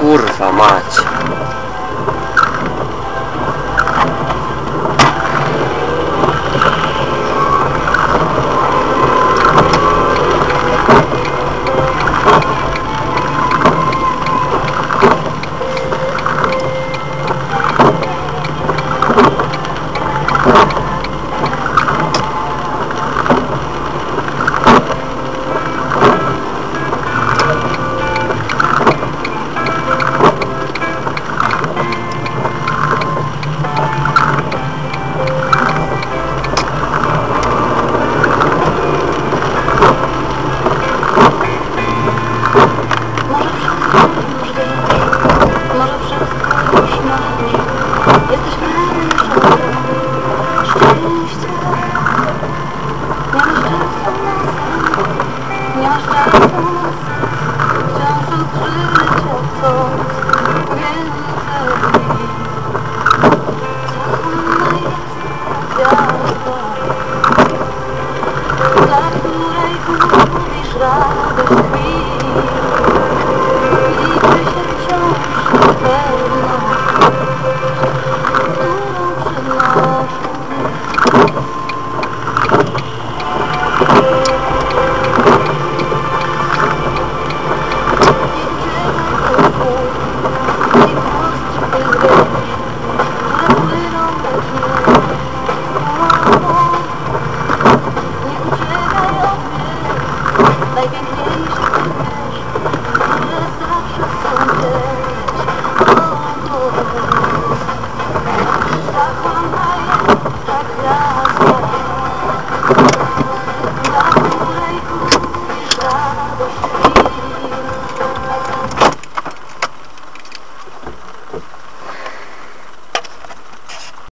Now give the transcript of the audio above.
Kurwa mać. We'll be right back.